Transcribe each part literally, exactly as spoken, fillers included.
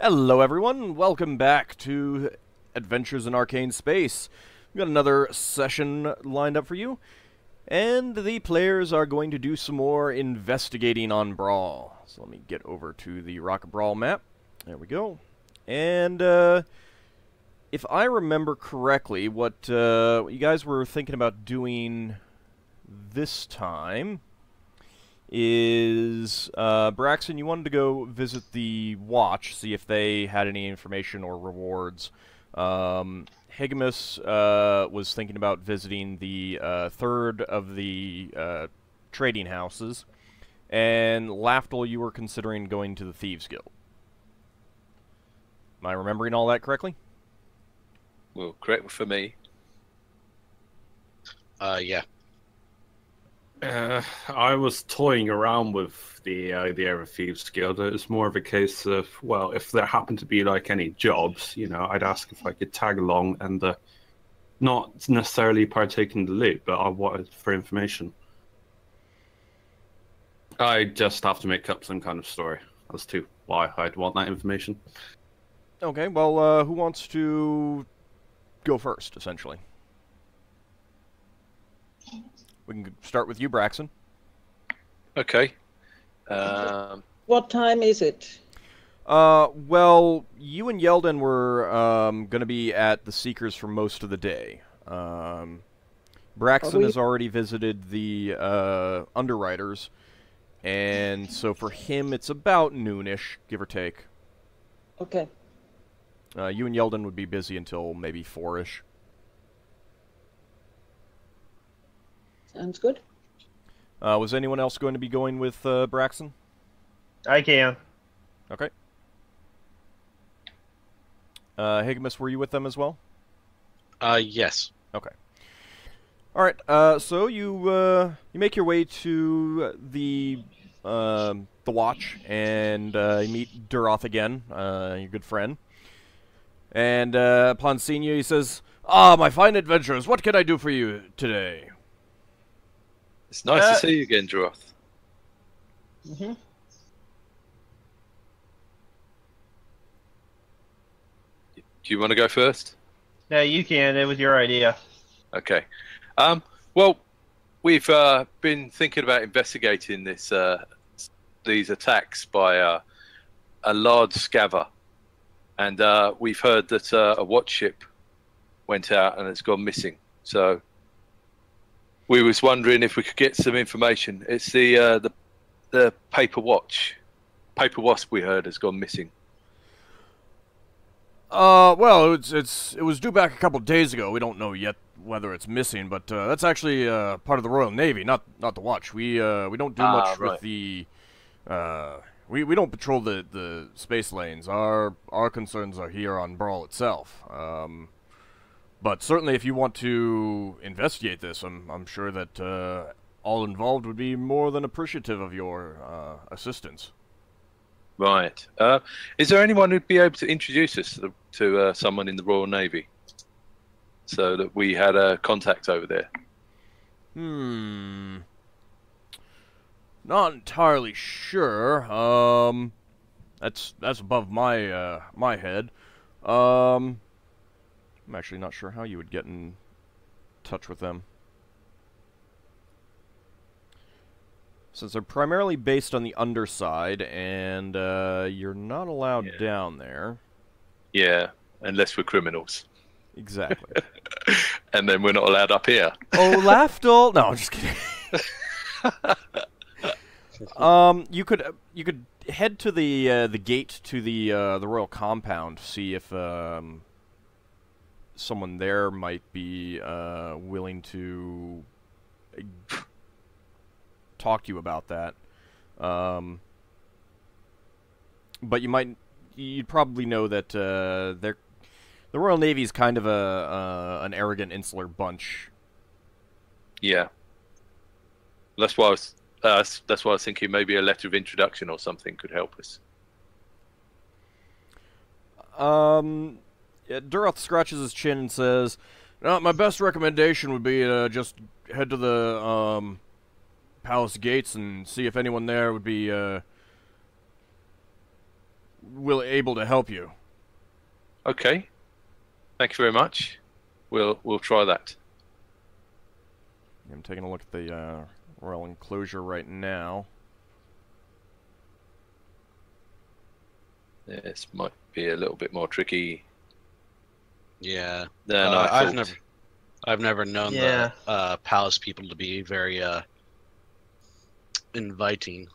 Hello everyone, welcome back to Adventures in Arcane Space. We've got another session lined up for you, and the players are going to do some more investigating on Brawl. So let me get over to the Rock of Bral map. There we go. And uh, if I remember correctly, what, uh, what you guys were thinking about doing this time is, uh, Braxton, you wanted to go visit the Watch, see if they had any information or rewards. Um, Higgimus, uh, was thinking about visiting the, uh, third of the, uh, trading houses. And Lafdul, you were considering going to the Thieves' Guild. Am I remembering all that correctly? Well, correct for me. Uh, yeah. Uh, I was toying around with the idea of Thieves' Guild. It was more of a case of, well, if there happened to be like any jobs, you know, I'd ask if I could tag along and uh, not necessarily partake in the loot, but I wanted for information. I just have to make up some kind of story as to why I'd want that information. Okay, well, uh, who wants to go first, essentially? We can start with you, Braxton. Okay. Um, what time is it? Uh, well, you and Yeldon were um, going to be at the Seekers for most of the day. Um, Braxton has already visited the uh, Underwriters, and so for him it's about noonish, give or take. Okay. Uh, you and Yeldon would be busy until maybe four-ish. Sounds good. Uh, was anyone else going to be going with uh, Braxton? I can. Okay. Uh, Higgimus, were you with them as well? Uh, yes. Okay. All right. Uh, so you uh, you make your way to the uh, the Watch, and uh, you meet Duroth again, uh, your good friend. And uh, upon seeing you, he says, "Ah, my fine adventurers, what can I do for you today?" It's nice uh, to see you again, Duroth. Mm-hmm. Do you want to go first? No, you can. It was your idea. Okay. Um, well, we've uh, been thinking about investigating this, uh, these attacks by uh, a large scaver. And uh, we've heard that uh, a watch ship went out and it's gone missing. So we was wondering if we could get some information. It's the uh, the the paper watch, paper wasp we heard has gone missing. Uh, well, it's it's it was due back a couple of days ago. We don't know yet whether it's missing, but uh, that's actually uh, part of the Royal Navy, not not the watch. We uh, we don't do ah, much right. with the uh, we we don't patrol the the space lanes. Our our concerns are here on Brawl itself. Um. But certainly if you want to investigate this, I'm, I'm sure that uh, all involved would be more than appreciative of your uh, assistance. Right. Uh, is there anyone who'd be able to introduce us to, the, to uh, someone in the Royal Navy so that we had a contact over there? Hmm. Not entirely sure. Um, that's that's above my uh, my head. Um... I'm actually not sure how you would get in touch with them, since they're primarily based on the underside, and uh, you're not allowed yeah. down there. Yeah, unless we're criminals. Exactly. And then we're not allowed up here. Oh, Lafdul! No, I'm just kidding. um, you could you could head to the uh, the gate to the uh, the royal compound, see if. Um, someone there might be uh, willing to talk to you about that. Um, but you might, you'd probably know that uh, they're, the Royal Navy is kind of a uh, an arrogant, insular bunch. Yeah. That's why I was, uh, that's why I was thinking maybe a letter of introduction or something could help us. Um... Yeah, Duroth scratches his chin and says, no, my best recommendation would be to just head to the um, palace gates and see if anyone there would be uh, will able to help you. Okay. Thank you very much. We'll we'll try that. I'm taking a look at the uh, royal enclosure right now. This might be a little bit more tricky. Yeah. Then uh, I've never, I've never known yeah. the uh, palace people to be very uh, inviting.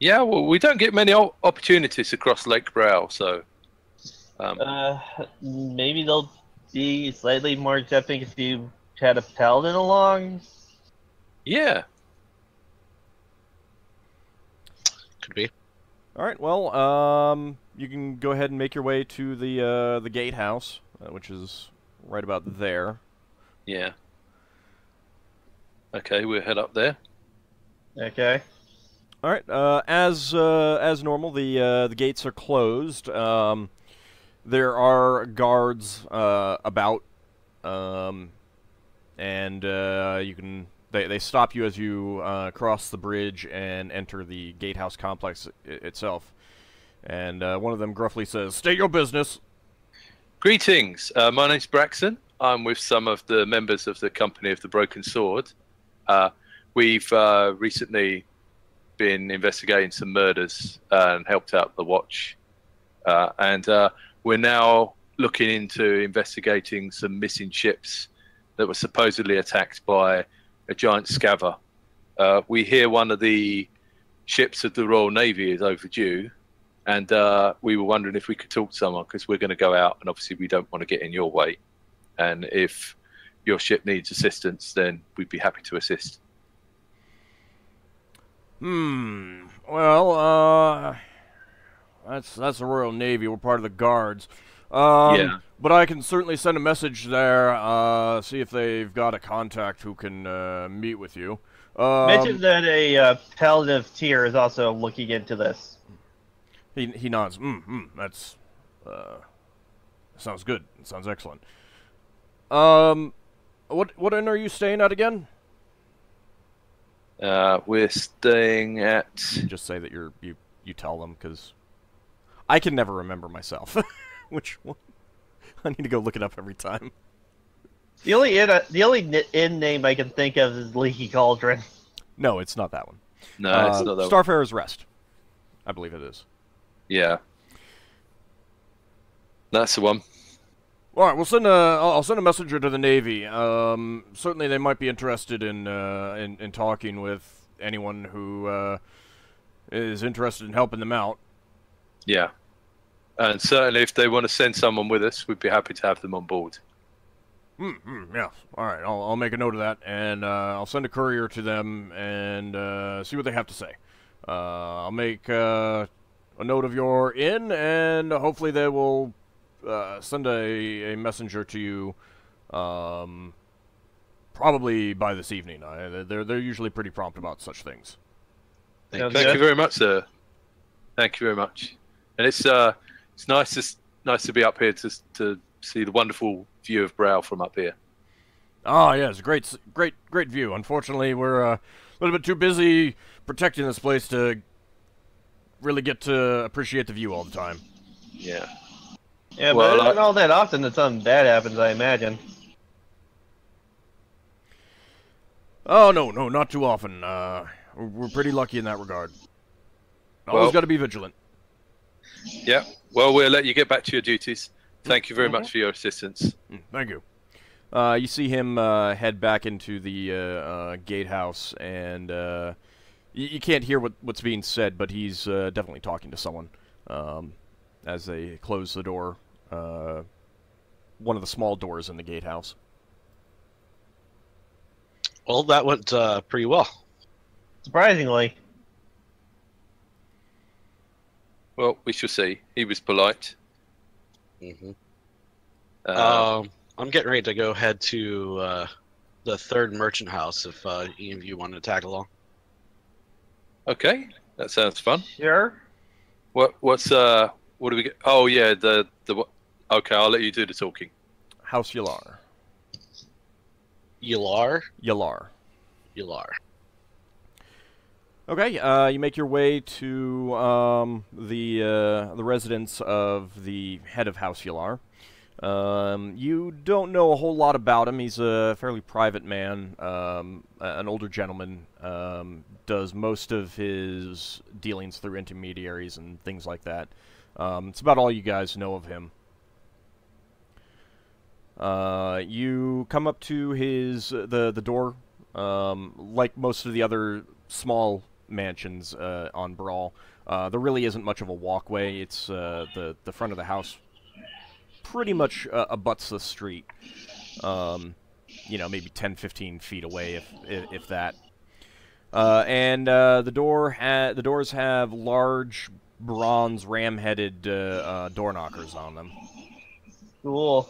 Yeah, well, we don't get many opportunities across Lake Brow, so. Um, uh, maybe they'll be slightly more accepting if you had a paladin along. Yeah. Could be. All right. Well, um, you can go ahead and make your way to the uh, the gatehouse, uh, which is right about there. Yeah. Okay, we'll head up there. Okay. All right. Uh, as uh, as normal, the uh, the gates are closed. Um, there are guards uh, about, um, and uh, you can. They, they stop you as you uh, cross the bridge and enter the gatehouse complex I itself. And uh, one of them gruffly says, "State your business." Greetings. Uh, my name's Braxton. I'm with some of the members of the Company of the Broken Sword. Uh, we've uh, recently been investigating some murders uh, and helped out the Watch. Uh, and uh, we're now looking into investigating some missing ships that were supposedly attacked by a giant scaver. Uh, we hear one of the ships of the Royal Navy is overdue, and uh, we were wondering if we could talk to someone, because we're going to go out, and obviously we don't want to get in your way. And if your ship needs assistance, then we'd be happy to assist. Hmm. Well, uh, that's that's the Royal Navy. We're part of the Guards. Um, yeah. But I can certainly send a message there, uh, see if they've got a contact who can uh, meet with you. Um, Mention that a uh, paladin of Tyr is also looking into this. He, he nods. Mm, mm, that's uh, sounds good. That sounds excellent. Um, what what inn are you staying at again? Uh, we're staying at. Just say that you're you you tell them, because I can never remember myself. Which one? I need to go look it up every time. The only inn, uh, the only inn name I can think of is Leaky Cauldron. No, it's not that one. No, uh, it's not that Starfarer's Rest. I believe it is. Yeah. That's the one. All right, we'll send a. I'll send a messenger to the Navy. Um, certainly, they might be interested in uh, in, in talking with anyone who uh, is interested in helping them out. Yeah. And certainly, if they want to send someone with us, we'd be happy to have them on board. Mm-hmm, yeah. All right. I'll, I'll make a note of that, and uh, I'll send a courier to them and uh, see what they have to say. Uh, I'll make uh, a note of your inn, and hopefully they will uh, send a, a messenger to you um, probably by this evening. I, they're, they're usually pretty prompt about such things. Thank you. Thank you very much, sir. Thank you very much. And it's... Uh, It's nice to nice to be up here to to see the wonderful view of Brow from up here. Ah, yeah, it's a great great great view. Unfortunately, we're uh, a little bit too busy protecting this place to really get to appreciate the view all the time. Yeah. Yeah, well, but it's not all that often that something bad happens, I imagine. Oh no, no, not too often. Uh, we're, we're pretty lucky in that regard. Always well, got to be vigilant. Yeah. Well, we'll let you get back to your duties. Thank you very much for your assistance. Thank you. Uh, you see him uh, head back into the uh, uh, gatehouse, and uh, you, you can't hear what, what's being said, but he's uh, definitely talking to someone. Um, as they close the door, uh, one of the small doors in the gatehouse. Well, that went uh, pretty well. Surprisingly. Well, we shall see. He was polite. Mm-hmm. Uh, um, I'm getting ready to go head to uh, the third merchant house if uh, any of you want to tag along. Okay, that sounds fun. Sure. What? What's uh? What do we get? Oh yeah, the the. Okay, I'll let you do the talking. House Yalar. Yalar. Yalar. Yalar. Okay, uh, you make your way to um, the uh, the residence of the head of House Yalar. Um, you don't know a whole lot about him. He's a fairly private man, um, an older gentleman, um, does most of his dealings through intermediaries and things like that. Um, it's about all you guys know of him. Uh, you come up to his the, the door, um, like most of the other small mansions uh, on Brawl. Uh, there really isn't much of a walkway. It's uh, the the front of the house pretty much uh, abuts the street. Um, you know, maybe ten, fifteen feet away, if if, if that. Uh, and uh, the door ha the doors have large bronze ram-headed uh, uh, door knockers on them. Cool.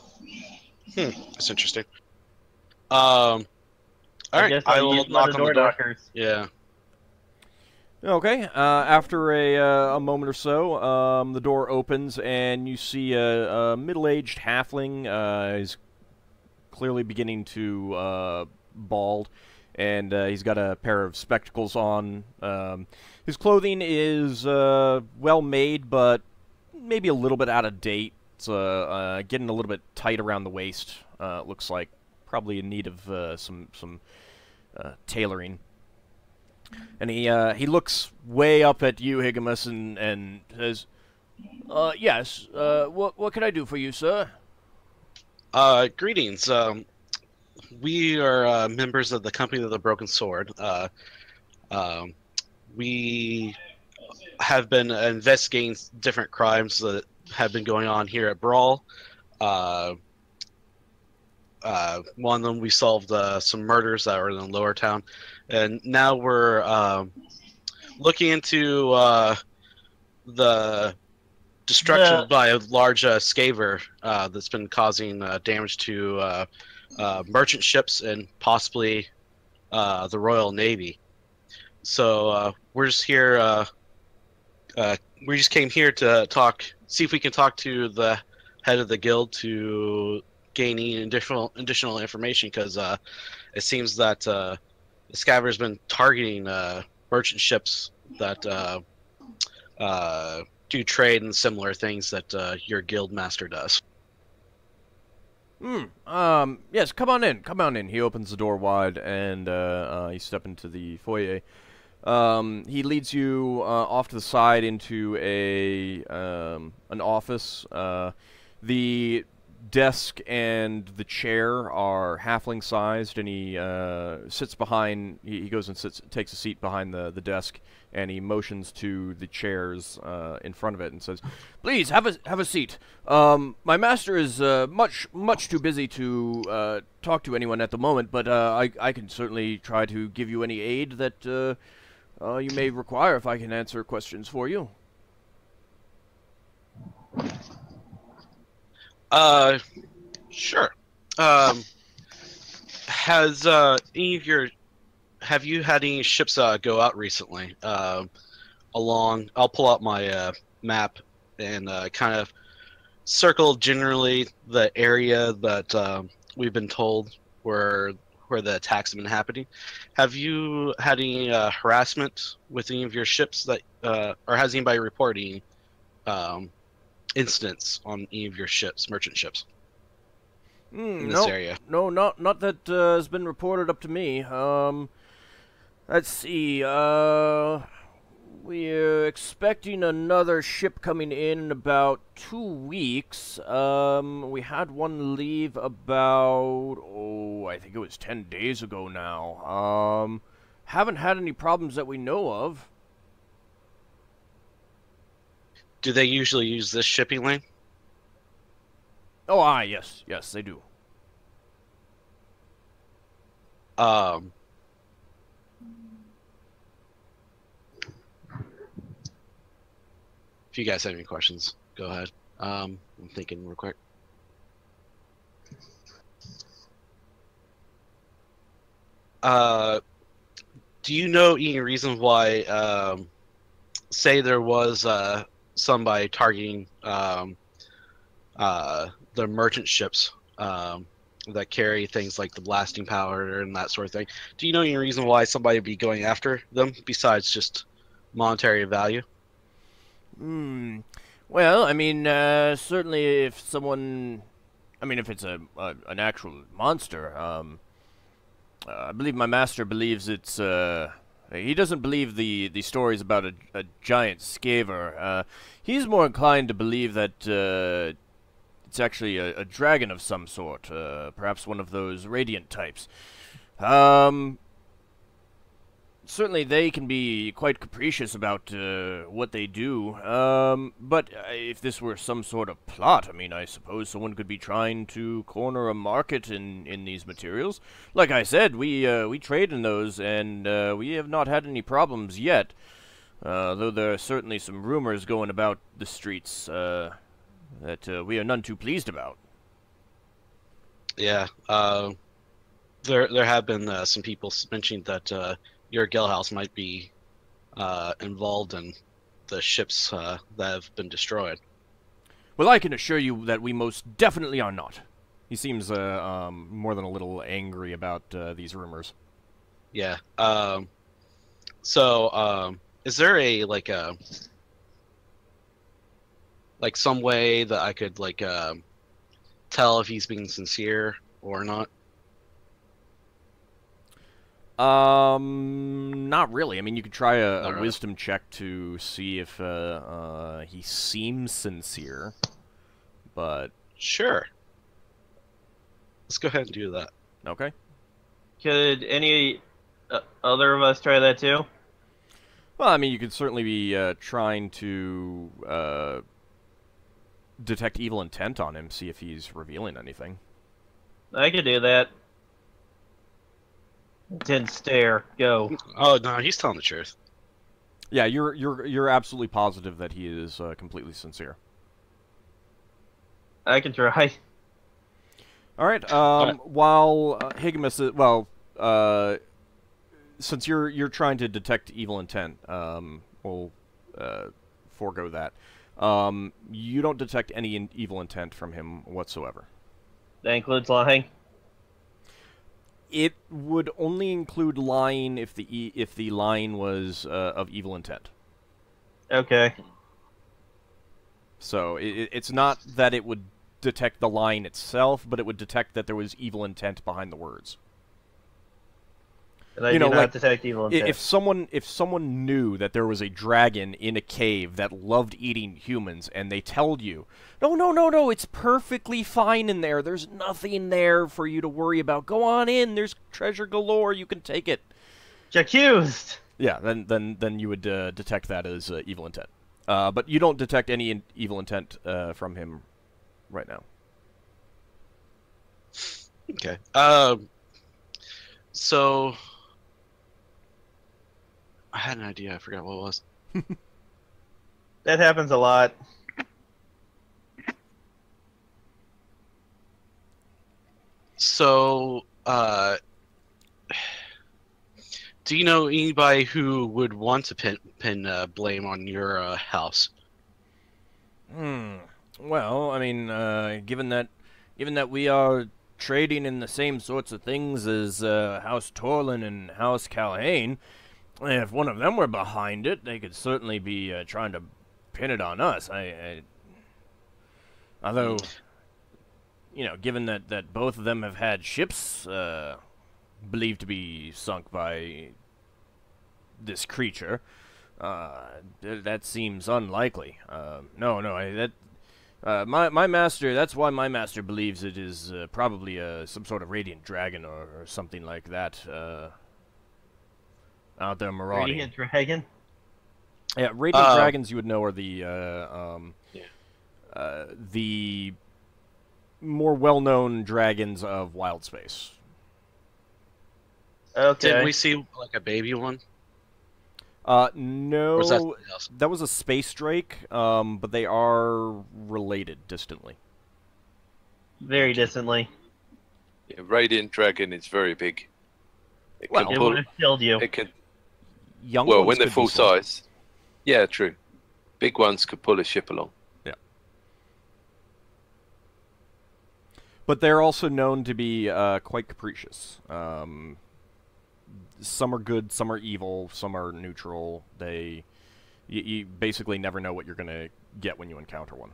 Hmm, that's interesting. Um, all right, I will knock on the door. Yeah. Okay, uh, after a, uh, a moment or so, um, the door opens, and you see a, a middle-aged halfling. Uh, he's clearly beginning to uh, bald, and uh, he's got a pair of spectacles on. Um, his clothing is uh, well-made, but maybe a little bit out of date. It's uh, uh, getting a little bit tight around the waist, uh, looks like. Probably in need of uh, some, some uh, tailoring. And he uh, he looks way up at you, Higgimus, and, and says, uh, yes, uh, what, what can I do for you, sir? Uh, greetings. Um, we are uh, members of the Company of the Broken Sword. Uh, um, we have been investigating different crimes that have been going on here at Brawl. Uh, uh, one of them, we solved uh, some murders that were in Lower Town. And now we're um, looking into uh, the destruction yeah. by a large uh, scaver uh, that's been causing uh, damage to uh, uh, merchant ships and possibly uh, the Royal Navy. So uh, we're just here. Uh, uh, we just came here to talk, see if we can talk to the head of the guild to gain additional additional information, because uh, it seems that. Uh, The scavenger's been targeting uh, merchant ships that uh, uh, do trade and similar things that uh, your guild master does. Hmm. Um, yes, come on in. Come on in. He opens the door wide, and uh, uh, you step into the foyer. Um, he leads you uh, off to the side into a um, an office. Uh, the desk and the chair are halfling-sized, and he uh, sits behind. He, he goes and sits, takes a seat behind the the desk, and he motions to the chairs uh, in front of it and says, "Please have a have a seat. Um, my master is uh, much much too busy to uh, talk to anyone at the moment, but uh, I I can certainly try to give you any aid that uh, uh, you may require if I can answer questions for you." Uh, sure. Um, has, uh, any of your, have you had any ships, uh, go out recently? Um, along, I'll pull out my, uh, map and, uh, kind of circle generally the area that, um, we've been told where, where the attacks have been happening. Have you had any, uh, harassment with any of your ships that, uh, or has anybody reporting, um, incidents on any of your ships, merchant ships, mm, in this no, area? No, not not that uh, has been reported up to me. Um, let's see. Uh, we're expecting another ship coming in, in about two weeks. Um, we had one leave about oh, I think it was ten days ago now. Um, haven't had any problems that we know of. Do they usually use this shipping lane? Oh, ah, yes. Yes, they do. Um. If you guys have any questions, go ahead. Um, I'm thinking real quick. Uh, do you know any reason why, um, say there was, uh, somebody targeting um, uh, the merchant ships, um, that carry things like the blasting powder and that sort of thing. Do you know any reason why somebody would be going after them besides just monetary value? Hmm. Well, I mean, uh, certainly if someone, I mean, if it's a, a an actual monster, um, uh, I believe my master believes it's. Uh, he doesn't believe the the stories about a, a giant scaver. Uh, he's more inclined to believe that uh, it's actually a, a dragon of some sort, uh, perhaps one of those radiant types. Um. Certainly they can be quite capricious about uh, what they do, um, but uh, if this were some sort of plot, I mean, I suppose someone could be trying to corner a market in, in these materials. Like I said, we uh, we trade in those, and uh, we have not had any problems yet, uh, though there are certainly some rumors going about the streets uh, that uh, we are none too pleased about. Yeah, uh, there, there have been uh, some people mentioning that... Uh, your Gellhouse might be uh, involved in the ships uh, that have been destroyed. Well, I can assure you that we most definitely are not. He seems uh, um, more than a little angry about uh, these rumors. Yeah. Um, so, um, is there a like a like some way that I could like uh, tell if he's being sincere or not? Um, not really. I mean, you could try a, a wisdom check to see if uh, uh, he seems sincere, but... Sure. Let's go ahead and do that. Okay. Could any uh, other of us try that too? Well, I mean, you could certainly be uh, trying to uh, detect evil intent on him, see if he's revealing anything. I could do that. Didn't stare. Go. Oh no, he's telling the truth. Yeah, you're you're you're absolutely positive that he is uh, completely sincere. I can try. All right. Um, All right. While uh, Higgimus, is, well, uh, since you're you're trying to detect evil intent, um, we'll uh, forego that. Um, you don't detect any in evil intent from him whatsoever. That includes lying. It would only include lying if the e if the lying was uh, of evil intent. Okay. So it, it's not that it would detect the lying itself, but it would detect that there was evil intent behind the words. And I you do know, not like, detect evil intent. If someone if someone knew that there was a dragon in a cave that loved eating humans, and they told you, no, no, no, no, it's perfectly fine in there. There's nothing there for you to worry about. Go on in. There's treasure galore. You can take it. Accused. Yeah, then then then you would uh, detect that as uh, evil intent. Uh, but you don't detect any in evil intent uh, from him right now. Okay. Uh, so I had an idea. I forgot what it was. That happens a lot. So, uh, do you know anybody who would want to pin, pin uh, blame on your uh, house? Hmm. Well, I mean, uh, given that, given that we are trading in the same sorts of things as uh, House Torlin and House Calhane, if one of them were behind it, they could certainly be uh, trying to pin it on us. I, I, although. You know, given that, that both of them have had ships uh, believed to be sunk by this creature, uh, th that seems unlikely. Uh, no, no, I, that uh, my my master. That's why my master believes it is uh, probably uh, some sort of radiant dragon or, or something like that uh, out there marauding. Radiant dragon. Yeah, radiant uh, dragons. You would know are the uh, um, yeah. uh, the more well-known dragons of wild space. Okay. Did we see like a baby one? Uh, no. That, that was a space drake, um, but they are related distantly. Very distantly. Yeah, radiant dragon is very big. It well, can it pull, would have killed you. It can, Young well, when they're full size. Yeah, true. Big ones could pull a ship along. But they're also known to be uh, quite capricious. Um, some are good, some are evil, some are neutral. They, y you basically never know what you're going to get when you encounter one.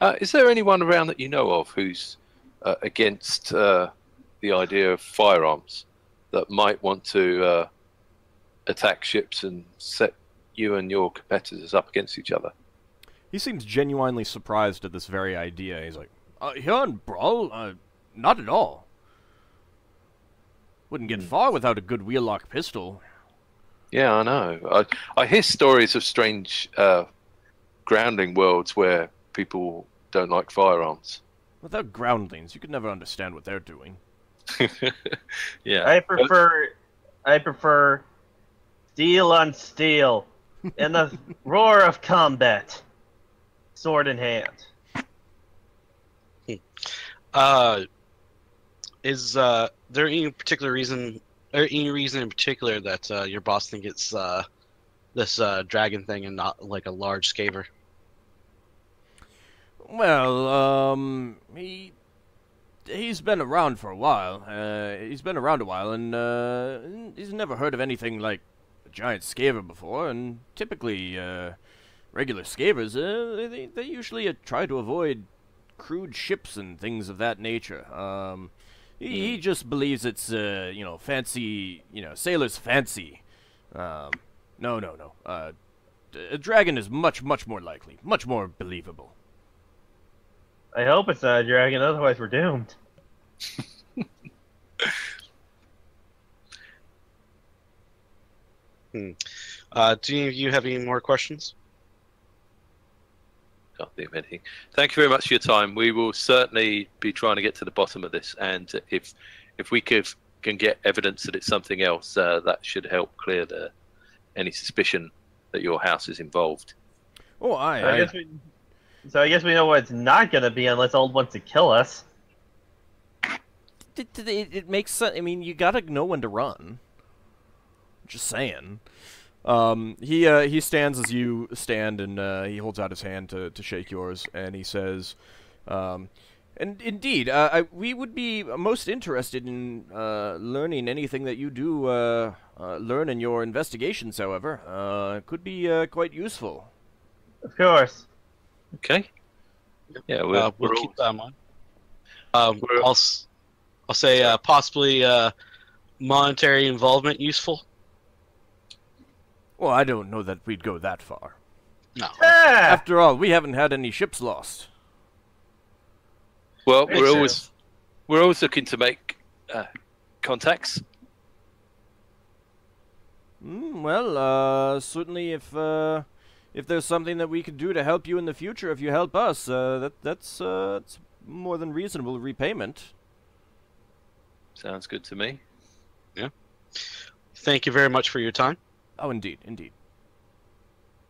Uh, is there anyone around that you know of who's uh, against uh, the idea of firearms that might want to uh, attack ships and set you and your competitors up against each other? He seems genuinely surprised at this very idea. He's like, uh, here on Brawl, uh, not at all. Wouldn't get far without a good wheel-lock pistol. Yeah, I know. I, I hear stories of strange uh, groundling worlds where people don't like firearms. Without groundlings, you could never understand what they're doing. Yeah, I prefer, I prefer steel on steel in the roar of combat. Sword in hand. Uh, is uh, there any particular reason, or any reason in particular that uh, your boss thinks it's uh, this uh, dragon thing and not like a large scaver? Well, um, he he's been around for a while. Uh, he's been around a while, and uh, he's never heard of anything like a giant scaver before. And typically, uh. regular scavers, uh, they, they usually uh, try to avoid crude ships and things of that nature. Um, he, mm. he just believes it's, uh, you know, fancy, you know, sailor's fancy. Um, no, no, no. Uh, a dragon is much, much more likely. Much more believable. I hope it's not a dragon, otherwise we're doomed. hmm. uh, do any of you have any more questions? Can't think of anything. Thank you very much for your time. We will certainly be trying to get to the bottom of this, and if if we could, can get evidence that it's something else, uh, that should help clear the any suspicion that your house is involved. Oh, I. So I, I guess we, so I guess we know what it's not going to be, unless Old wants to kill us. It, it, it makes sense. I mean, you gotta know when to run. Just saying. Um, he, uh, he stands as you stand, and, uh, he holds out his hand to, to shake yours, and he says, um, and indeed, uh, I, we would be most interested in, uh, learning anything that you do, uh, uh learn in your investigations, however. Uh, it could be, uh, quite useful. Of course. Okay. Yeah, we'll, uh, we'll keep that in mind. Um, I'll, I'll say, uh, possibly, uh, monetary involvement useful. Well, I don't know that we'd go that far. No. Ah! After all, we haven't had any ships lost. Well, we're always we're always looking to make uh, contacts. Mm, well, uh, certainly, if uh, if there's something that we could do to help you in the future, if you help us, uh, that that's uh, that's more than reasonable repayment. Sounds good to me. Yeah. Thank you very much for your time. Oh, indeed, indeed.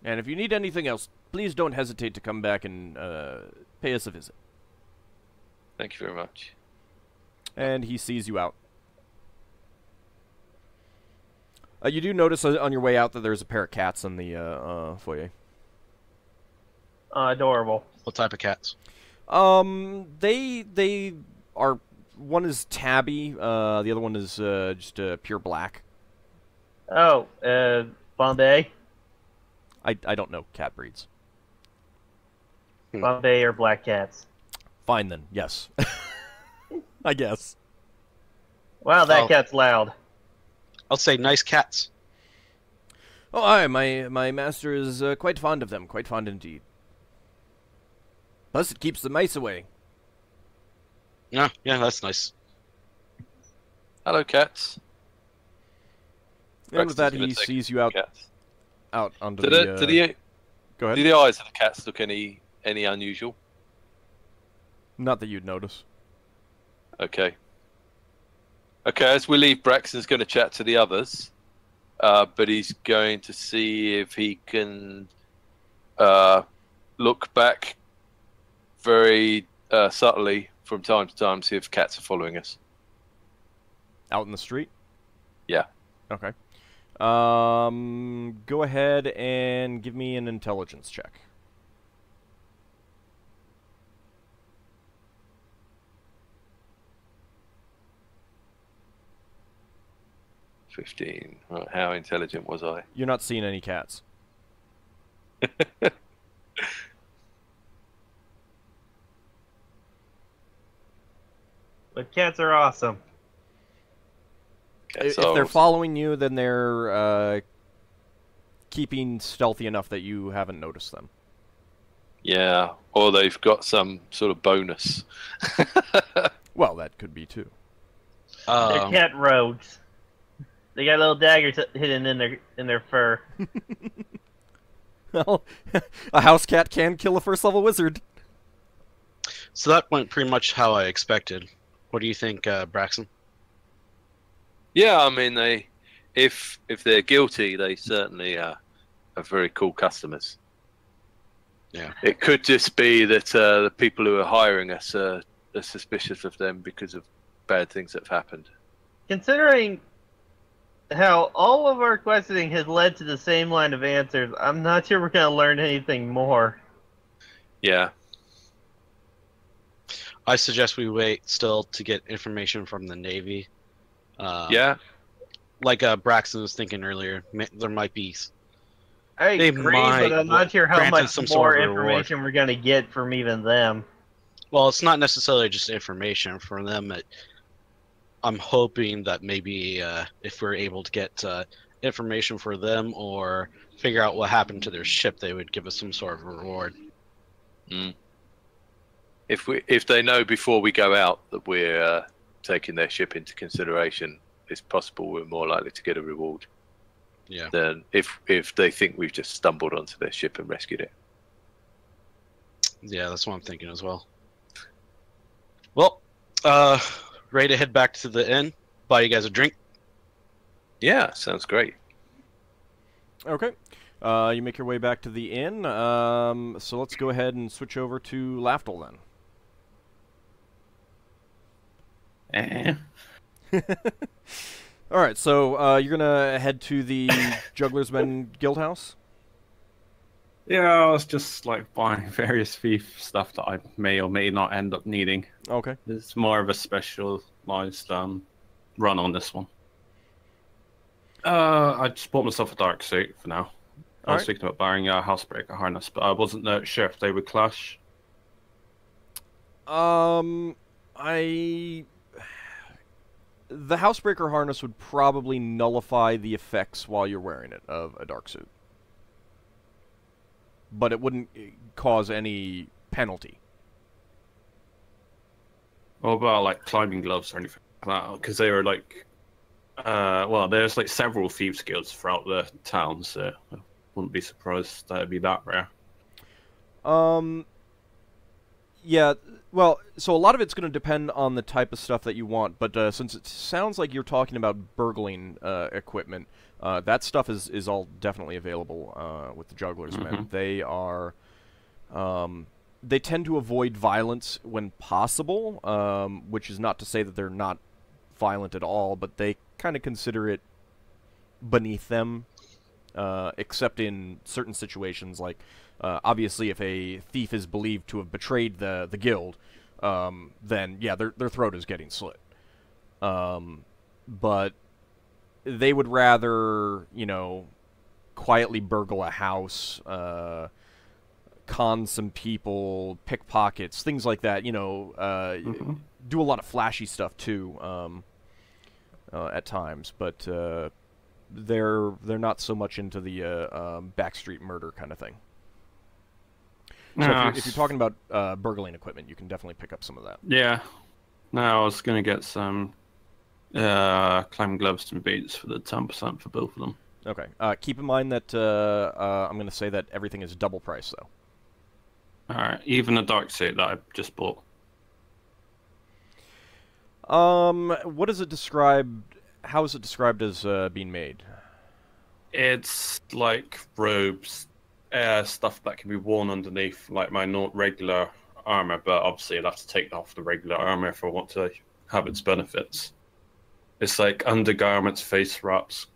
And if you need anything else, please don't hesitate to come back and uh, pay us a visit. Thank you very much. And he sees you out. Uh, you do notice uh, on your way out that there's a pair of cats in the uh, uh, foyer. Uh, adorable. What type of cats? Um, they they are. One is tabby. Uh, the other one is uh, just uh, pure black. Oh, uh, Bombay? I, I don't know cat breeds. Hmm. Bombay or black cats? Fine then, yes. I guess. Wow, that oh. cat's loud. I'll say nice cats. Oh, aye, my, my master is uh, quite fond of them, quite fond indeed. Plus it keeps the mice away. Yeah, yeah, that's nice. Hello, cats. And with that, he sees you out, out under do the... the uh, do, the, go ahead. do the eyes of the cats look any any unusual? Not that you'd notice. Okay. Okay, as we leave, Braxton's going to chat to the others, uh, but he's going to see if he can uh, look back very uh, subtly from time to time, see if cats are following us. Out in the street? Yeah. Okay. Um, go ahead and give me an intelligence check. fifteen. Right, how intelligent was I? You're not seeing any cats. But cats are awesome. Cats if are they're awesome. Following you, then they're uh, keeping stealthy enough that you haven't noticed them. Yeah, or they've got some sort of bonus. Well, that could be too. Um, they're cat rogues. They got little daggers hidden in their in their fur. Well, a house cat can kill a first level wizard. So that went pretty much how I expected. What do you think, uh, Braxton? Yeah, I mean, they, if if they're guilty, they certainly uh, are very cool customers. Yeah. It could just be that uh, the people who are hiring us uh, are suspicious of them because of bad things that have happened. Considering how all of our questioning has led to the same line of answers, I'm not sure we're going to learn anything more. Yeah. I suggest we wait still to get information from the Navy. Uh, yeah. Like uh, Braxton was thinking earlier, there might be... I they agree, but I'm not sure how much some more sort of information we're going to get from even them. Well, it's not necessarily just information from them. It, I'm hoping that maybe uh, if we're able to get uh, information for them or figure out what happened to their ship, they would give us some sort of reward. Mm. If we, if they know before we go out that we're uh, taking their ship into consideration, it's possible we're more likely to get a reward. Yeah. Than if if they think we've just stumbled onto their ship and rescued it. Yeah, that's what I'm thinking as well. Well, uh, ready to head back to the inn. Buy you guys a drink. Yeah, sounds great. Okay. Uh, you make your way back to the inn. Um, so let's go ahead and switch over to Lafdul then. Eh. All right, so uh, you're gonna head to the Juggler's Men Guild House. Yeah, I was just like buying various thief stuff that I may or may not end up needing. Okay, it's more of a specialized um, run on this one. Uh, I just bought myself a dark suit for now. All I was right. thinking about buying a housebreaker harness, but I wasn't sure if they would clash. Um, I. The housebreaker harness would probably nullify the effects while you're wearing it of a dark suit. But it wouldn't cause any penalty. What about, like, climbing gloves or anything like that? Because they were, like... Uh, well, there's, like, several thieves' guilds throughout the town, so I wouldn't be surprised that it'd be that rare. Um... Yeah, well, so a lot of it's going to depend on the type of stuff that you want, but uh, since it sounds like you're talking about burgling uh, equipment, uh, that stuff is, is all definitely available uh, with the Juggler's mm-hmm. Men. They are... Um, they tend to avoid violence when possible, um, which is not to say that they're not violent at all, but they kind of consider it beneath them, uh, except in certain situations like... Uh, obviously, if a thief is believed to have betrayed the the guild, um, then yeah, their their throat is getting slit. Um, but they would rather, you know, quietly burgle a house, uh, con some people, pickpockets, things like that. You know, uh, mm-hmm. do a lot of flashy stuff too um, uh, at times, but uh, they're they're not so much into the uh, um, backstreet murder kind of thing. So no, if, you're, if you're talking about uh, burgling equipment, you can definitely pick up some of that. Yeah. No, I was going to get some uh, climbing gloves and boots for the ten percent for both of them. Okay. Uh, keep in mind that uh, uh, I'm going to say that everything is double price, though. All right. Even the dark suit that I just bought. Um, what is it described? How is it described as uh, being made? It's like robes. Uh, stuff that can be worn underneath, like my not regular armor, but obviously I'd have to take off the regular armor if I want to have its benefits. It's like undergarments, face wraps,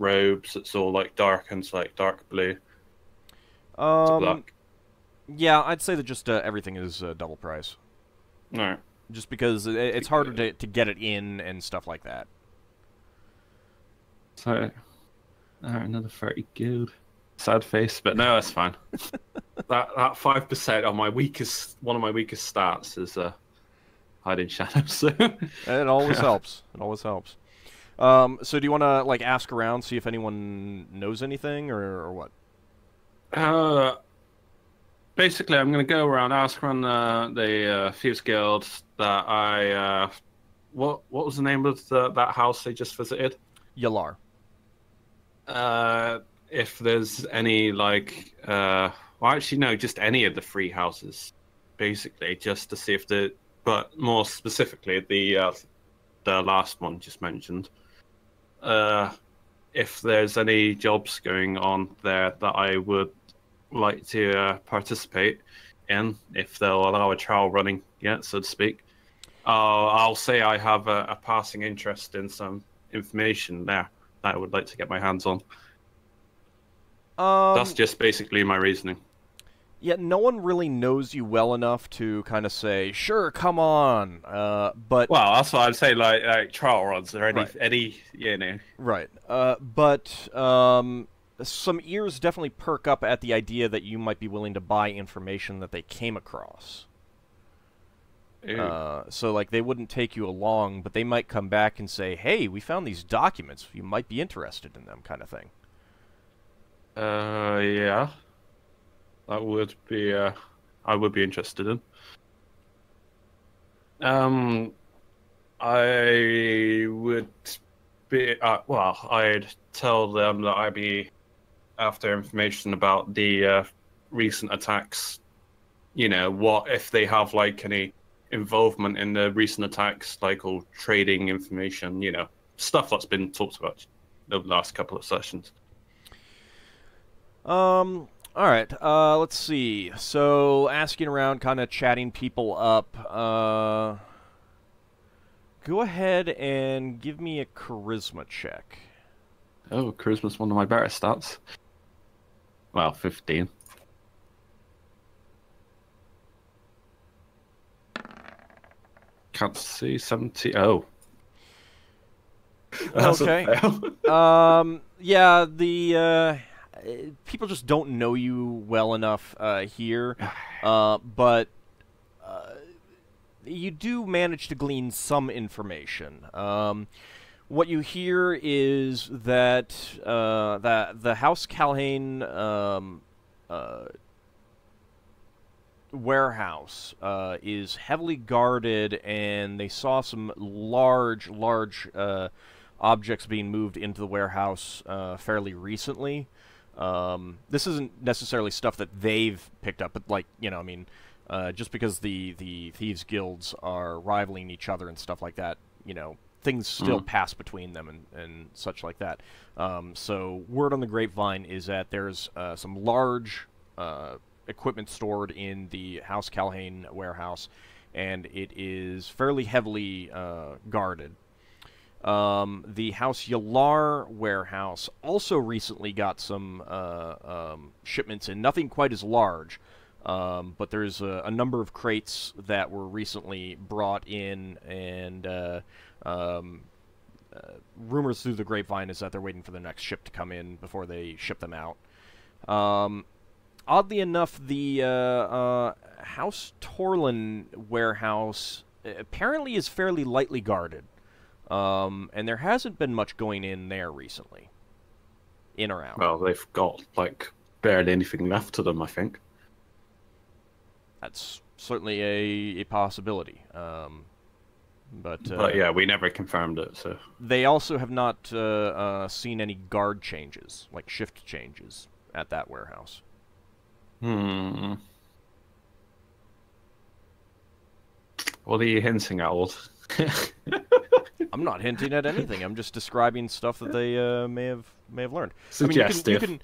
robes. It's all like dark and it's like dark blue. Um, black. Yeah, I'd say that just uh, everything is uh, double price. All right. Just because it, it's harder to to get it in and stuff like that. So, uh, another thirty guild. Sad face, but no, that's fine. that that five percent on my weakest, one of my weakest stats is uh, hiding shadows. So. It always helps. It always helps. Um, so do you want to like ask around, see if anyone knows anything, or, or what? Uh, basically, I'm going to go around, ask around uh, the uh, Thieves' Guild that I. Uh, what what was the name of the, that house they just visited? Yalar. Uh, if there's any like, uh, well, actually no, just any of the three houses, basically, just to see if the, but more specifically the uh, the last one just mentioned. Uh, if there's any jobs going on there that I would like to uh, participate in, if they'll allow a trial running, yeah, so to speak. Uh, I'll say I have a, a passing interest in some information there that I would like to get my hands on. Um, That's just basically my reasoning. Yeah, no one really knows you well enough to kind of say, "Sure, come on." Uh, but well, that's what I'd say. Like, like trial runs, or any, right. any, you know. Right. Uh, but um, some ears definitely perk up at the idea that you might be willing to buy information that they came across. Uh, so, like, they wouldn't take you along, but they might come back and say, "Hey, we found these documents. You might be interested in them," kind of thing. Uh, yeah. That would be, uh, I would be interested in. Um, I would be, uh, well, I'd tell them that I'd be after information about the uh, recent attacks. You know, what if they have, like, any involvement in the recent attacks, like, or trading information, you know, stuff that's been talked about the last couple of sessions. Um... All right, uh, let's see. So, asking around, kind of chatting people up. Uh, go ahead and give me a charisma check. Oh, charisma's one of my better stats. Well, fifteen. Can't see, seventy. Oh. That's okay. um, yeah, the... Uh, people just don't know you well enough uh, here, uh, but uh, you do manage to glean some information. Um, what you hear is that uh, that the House Calhane um, uh, warehouse uh, is heavily guarded, and they saw some large, large uh, objects being moved into the warehouse uh, fairly recently. Um, this isn't necessarily stuff that they've picked up, but, like, you know, I mean, uh, just because the, the Thieves' Guilds are rivaling each other and stuff like that, you know, things still mm. pass between them and, and such like that. Um, so, word on the grapevine is that there's uh, some large uh, equipment stored in the House Calhane warehouse, and it is fairly heavily uh, guarded. Um, the House Yalar warehouse also recently got some uh, um, shipments in, nothing quite as large, um, but there's a, a number of crates that were recently brought in, and uh, um, uh, rumors through the grapevine is that they're waiting for the next ship to come in before they ship them out. Um, oddly enough, the uh, uh, House Torlin warehouse apparently is fairly lightly guarded. Um, and there hasn't been much going in there recently. In or out. Well, they've got, like, barely anything left to them, I think. That's certainly a, a possibility. Um, but, uh, but, yeah, we never confirmed it, so... They also have not uh, uh, seen any guard changes, like shift changes, at that warehouse. Hmm. What are you hinting at, old? I'm not hinting at anything. I'm just describing stuff that they uh, may have may have learned. Suggestive. I mean, you can,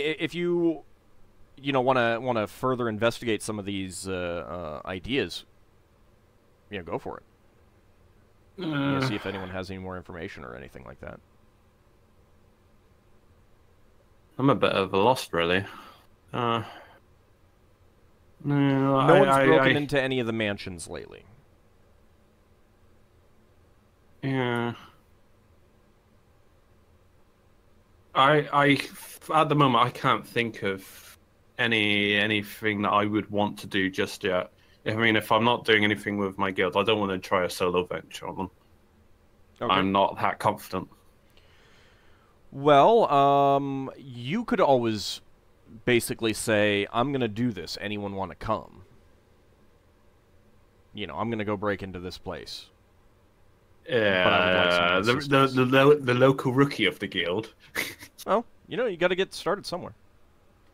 you can, if you you know want to want to further investigate some of these uh, uh, ideas, you know, go for it. Uh, you know, see if anyone has any more information or anything like that. I'm a bit of a lost, really. Uh, no, no I, one's I, broken I... into any of the mansions lately. Yeah. I, I, at the moment, I can't think of any anything that I would want to do just yet. I mean, if I'm not doing anything with my guild, I don't want to try a solo venture on them. Okay. I'm not that confident. Well, um, you could always basically say, I'm going to do this. Anyone want to come? You know, I'm going to go break into this place. Yeah, like the, the, the, the, the local rookie of the guild. Well, you know, you got to get started somewhere.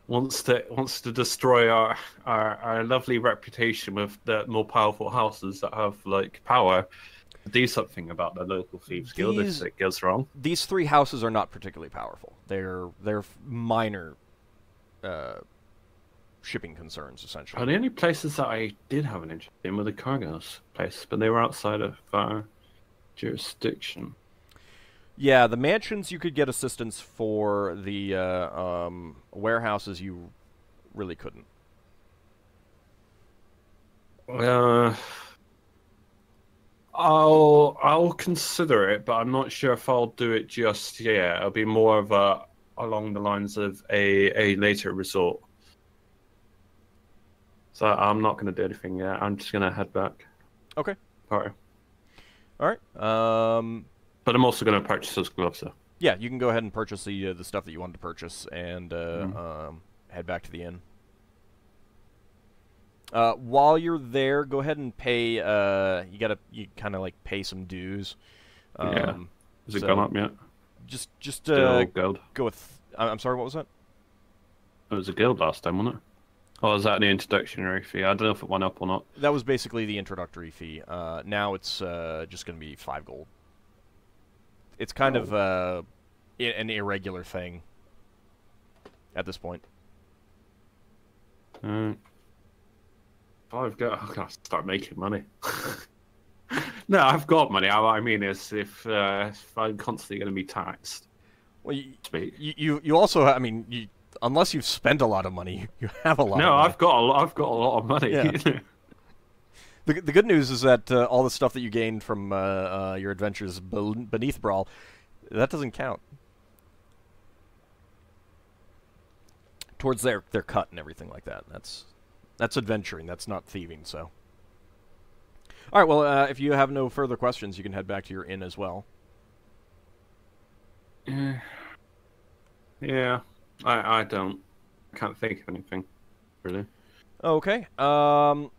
Wants to wants to destroy our, our our lovely reputation with the more powerful houses that have like power. Do something about the local thieves guild these, if it goes wrong. These three houses are not particularly powerful. They're they're minor uh, shipping concerns essentially. Are the only places that I did have an interest in were the Cargos place, but they were outside of our jurisdiction. Yeah, the mansions you could get assistance for. The uh, um, warehouses you really couldn't. Uh, I'll I'll consider it, but I'm not sure if I'll do it just yet. It'll be more of a along the lines of a a later resort. So I'm not going to do anything yet. I'm just going to head back. Okay. All right. All right. Um. But I'm also going to purchase those gloves, though. Yeah, you can go ahead and purchase the uh, the stuff that you wanted to purchase, and uh, mm. um, head back to the inn. Uh, while you're there, go ahead and pay. Uh, you gotta, you kind of like pay some dues. Um, yeah. Has it so gone up yet? Just, just uh, guild. Go with. I'm sorry. What was that? It was a guild last time, wasn't it? Oh, was that the introductory fee? I don't know if it went up or not. That was basically the introductory fee. Uh, now it's uh, just going to be five gold. It's kind oh. of uh, an irregular thing at this point. Uh, I've got. I've got to start making money. No, I've got money. I, I mean, it's if, uh, if I'm constantly going to be taxed. Well, you, you you also. I mean, you, unless you've spent a lot of money, you have a lot. No, of money. I've got. A, I've got a lot of money. Yeah. The, the good news is that uh, all the stuff that you gained from uh, uh, your adventures beneath Brawl, that doesn't count. Towards their their cut and everything like that. That's that's adventuring. That's not thieving. So, all right. Well, uh, if you have no further questions, you can head back to your inn as well. Yeah. Yeah. I I don't can't think of anything really. Okay. Um.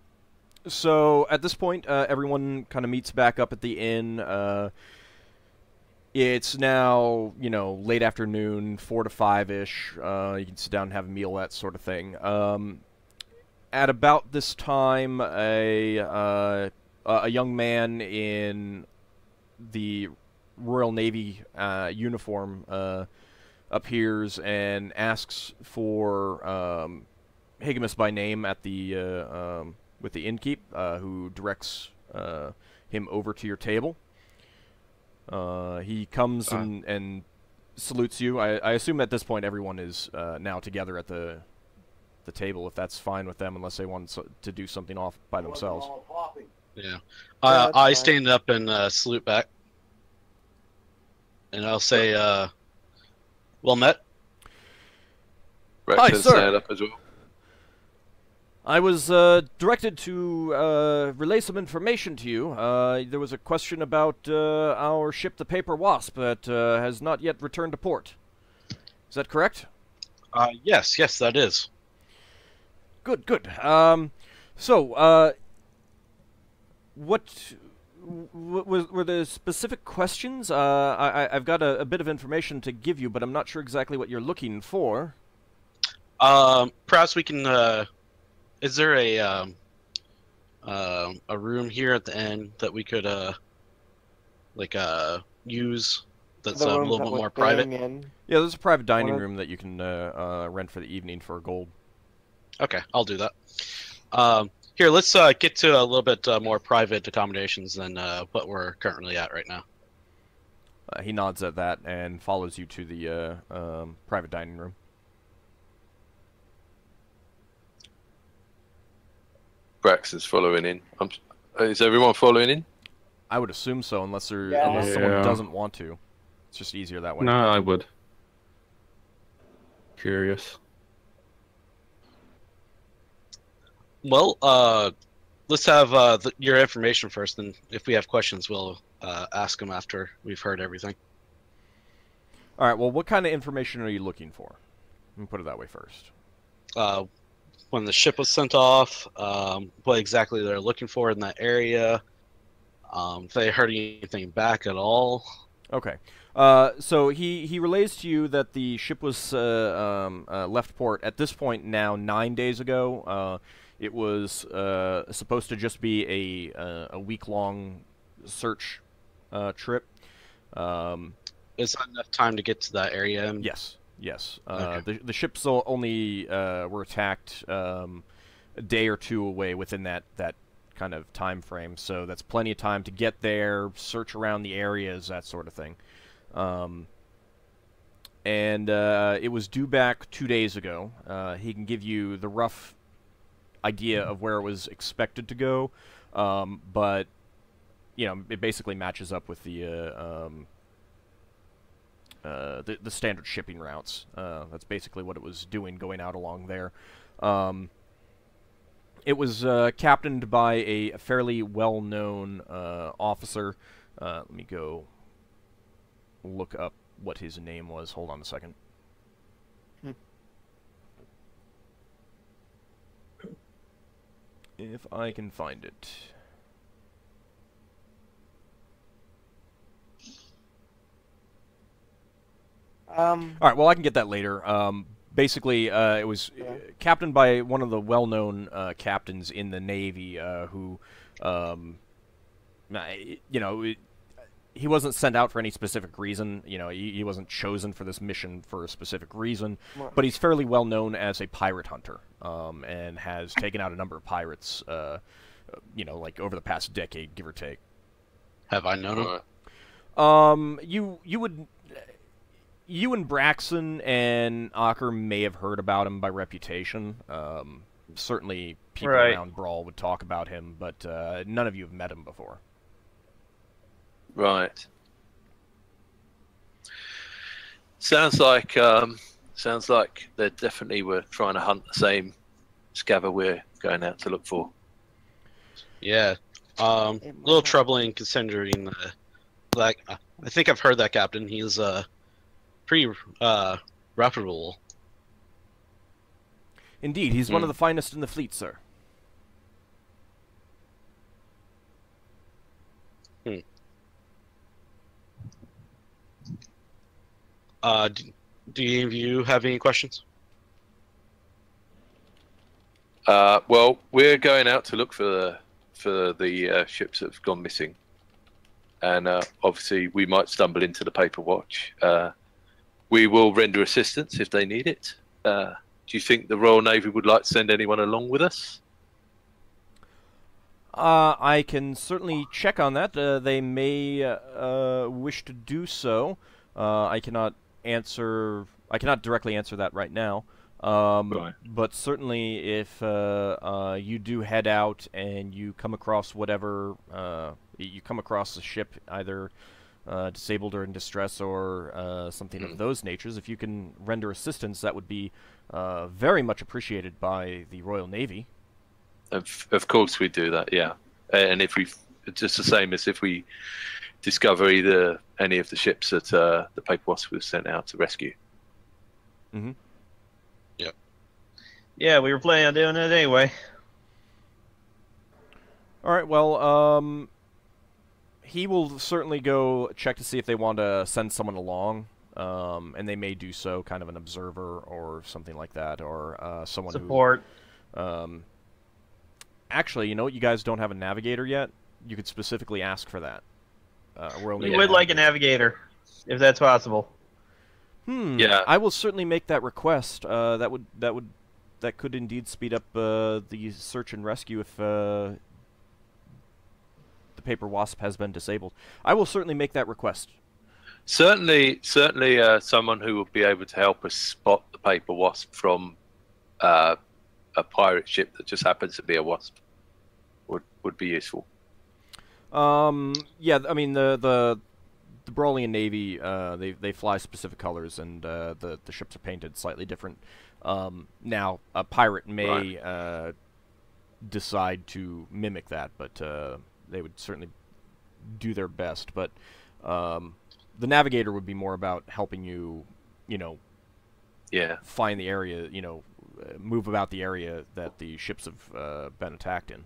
So, at this point, uh, everyone kind of meets back up at the inn. Uh, it's now, you know, late afternoon, four to five-ish. Uh, you can sit down and have a meal, that sort of thing. Um, at about this time, a, uh, a young man in the Royal Navy uh, uniform uh, appears and asks for um, Higgimus by name at the... Uh, um, with the innkeep, uh, who directs uh, him over to your table. Uh, he comes uh, and, and salutes you. I, I assume at this point everyone is uh, now together at the the table, if that's fine with them, unless they want so to do something off by themselves. Yeah, uh, I stand up and uh, salute back. And I'll say, uh, well met. Hi, sir. Stand up as well. I was uh, directed to uh, relay some information to you. Uh, there was a question about uh, our ship, the Paper Wasp, that uh, has not yet returned to port. Is that correct? Uh, yes, yes, that is. Good, good. Um, so, uh, what w were the specific questions? Uh, I I've got a, a bit of information to give you, but I'm not sure exactly what you're looking for. Um, perhaps we can... Uh... Is there a um, uh, a room here at the end that we could uh, like uh, use that's uh, a little bit more private? In. Yeah, there's a private dining room that you can uh, uh, rent for the evening for gold. Okay, I'll do that. Um, here, let's uh, get to a little bit uh, more private accommodations than uh, what we're currently at right now. Uh, he nods at that and follows you to the uh, um, private dining room. Brax is following in. I'm, is everyone following in? I would assume so, unless, yeah. unless yeah. someone doesn't want to. It's just easier that way. No, I would. Curious. Well, uh, let's have uh, the, your information first, and if we have questions, we'll uh, ask them after we've heard everything. All right, well, what kind of information are you looking for? Let me put it that way first. Uh, when the ship was sent off, um, what exactly they're looking for in that area, um, if they heard anything back at all. Okay. Uh, so he, he relays to you that the ship was uh, um, uh, left port at this point now nine days ago. Uh, it was uh, supposed to just be a, uh, a week-long search uh, trip. Um, Is that enough time to get to that area? Yes, yes. Uh, okay. the, the ships only uh, were attacked um, a day or two away within that, that kind of time frame, so that's plenty of time to get there, search around the areas, that sort of thing. Um, and uh, it was due back two days ago. Uh, he can give you the rough idea of where it was expected to go, um, but you know it basically matches up with the uh, um, uh, the, the standard shipping routes. Uh, that's basically what it was doing, going out along there. Um, it was uh, captained by a fairly well-known uh, officer. Uh, let me go look up what his name was. Hold on a second. Hmm. If I can find it. Um, All right, well, I can get that later. Um, basically, uh, it was yeah. captained by one of the well-known uh, captains in the Navy uh, who, um, you know... It, he wasn't sent out for any specific reason. You know, he, he wasn't chosen for this mission for a specific reason. But he's fairly well known as a pirate hunter, um, and has taken out a number of pirates, uh, you know, like over the past decade, give or take. Have I known him? Um, you you would, you and Braxton and Ocker may have heard about him by reputation. Um, certainly people right. around Brawl would talk about him, but uh, none of you have met him before. Right. Sounds like um, sounds like they definitely were trying to hunt the same scaver we're going out to look for. Yeah, um, a little troubling considering. Uh, like, I think I've heard that captain. He's uh, pretty uh, reputable. Indeed, he's mm. one of the finest in the fleet, sir. Hmm. Uh, do, do any of you have any questions? Uh, well, we're going out to look for the, for the uh, ships that have gone missing. And uh, obviously we might stumble into the Paper Watch. Uh, we will render assistance if they need it. Uh, do you think the Royal Navy would like to send anyone along with us? Uh, I can certainly check on that. Uh, they may uh, wish to do so. Uh, I cannot answer. I cannot directly answer that right now. Um, right. But certainly, if uh, uh, you do head out and you come across whatever uh, you come across a ship, either uh, disabled or in distress, or uh, something mm. of those natures, if you can render assistance, that would be uh, very much appreciated by the Royal Navy. Of, of course, we do that. Yeah, and if we, just the same as if we discover either any of the ships that uh, the Paper Wasp was sent out to rescue. Mm-hmm. Yep. Yeah, we were planning on doing it anyway. All right, well, um, he will certainly go check to see if they want to send someone along, um, and they may do so, kind of an observer or something like that, or uh, someone Support. who... Um, actually, you know what? You guys don't have a navigator yet. You could specifically ask for that. Uh, we would like a navigator, if that's possible. Hmm. Yeah. I will certainly make that request. Uh, that would that would that could indeed speed up uh, the search and rescue if uh, the Paper Wasp has been disabled. I will certainly make that request. Certainly, certainly, uh, someone who will be able to help us spot the Paper Wasp from uh, a pirate ship that just happens to be a wasp would would be useful. Um, yeah, I mean, the, the the Brawlian Navy, uh, they they fly specific colors, and uh, the the ships are painted slightly different. Um, now, a pirate may right. uh, decide to mimic that, but uh, they would certainly do their best. But um, the navigator would be more about helping you, you know, yeah, find the area, you know, move about the area that the ships have uh, been attacked in.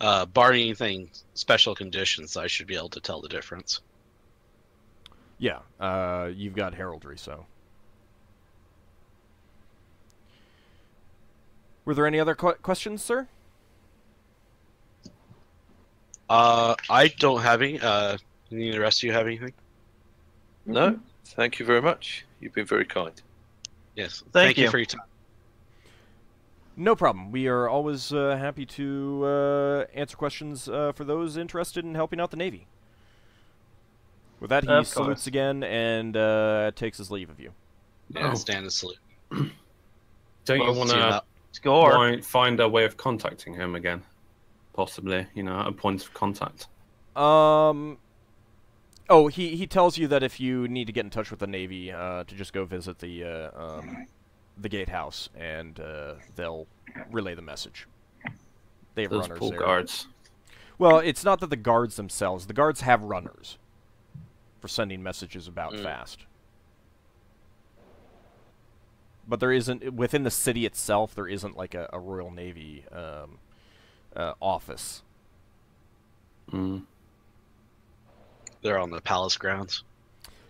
Uh, barring anything special conditions, I should be able to tell the difference. Yeah, uh, you've got heraldry, so. Were there any other qu questions, sir? Uh, I don't have any. Uh, any of the rest of you have anything? Mm-hmm. No, thank you very much. You've been very kind. Yes, thank, thank you. you for your time. No problem. We are always uh, happy to uh, answer questions uh, for those interested in helping out the Navy. With that, he uh, salutes again and uh, takes his leave of you. Yeah, oh. Stand and salute. Don't well, you want to score? Find a way of contacting him again, possibly? You know, a point of contact. Um. Oh, he he tells you that if you need to get in touch with the Navy, uh, to just go visit the. Uh, um, the gatehouse, and uh, they'll relay the message. They have Those runners pool there. guards. Well, it's not that the guards themselves. The guards have runners for sending messages about mm. fast. But there isn't, within the city itself, there isn't like a, a Royal Navy um, uh, office. Mm. They're on the palace grounds?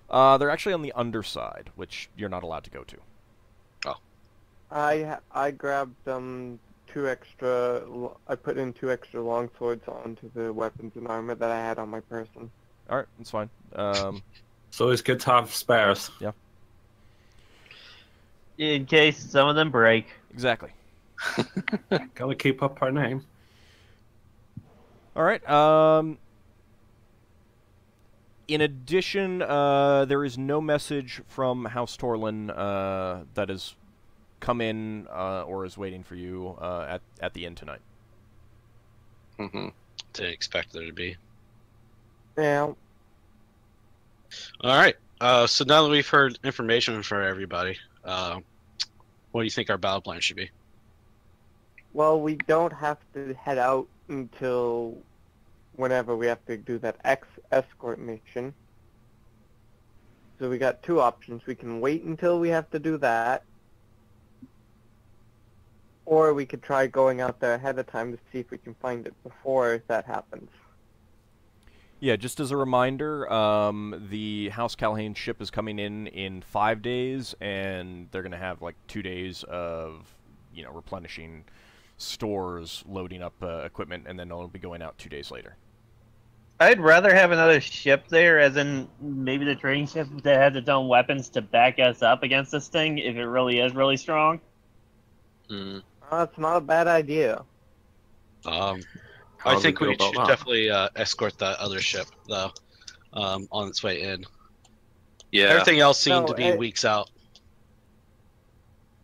Uh, they're actually on the underside, which you're not allowed to go to. I I grabbed um two extra. I put in two extra longswords onto the weapons and armor that I had on my person. All right, that's fine. Um, so it's good to have spares. Yeah. In case some of them break. Exactly. Gotta keep up our name. All right. Um. In addition, uh, there is no message from House Torlin uh, that is. come in uh, or is waiting for you uh, at, at the inn tonight. Mm-hmm. Didn't expect there to be. Yeah. All right. Uh, so now that we've heard information from everybody, uh, what do you think our battle plan should be? Well, we don't have to head out until whenever we have to do that ex-escort mission. So we got two options. We can wait until we have to do that, or we could try going out there ahead of time to see if we can find it before that happens. Yeah, just as a reminder, um, the House Calhane ship is coming in in five days, and they're going to have like two days of, you know, replenishing stores, loading up uh, equipment, and then they'll be going out two days later. I'd rather have another ship there, as in maybe the trading ship that has its own weapons to back us up against this thing, if it really is really strong. Mm. Oh, that's not a bad idea. Um, I think we should definitely uh, escort that other ship, though, um, on its way in. Yeah. Everything else seemed no, to be it, weeks out.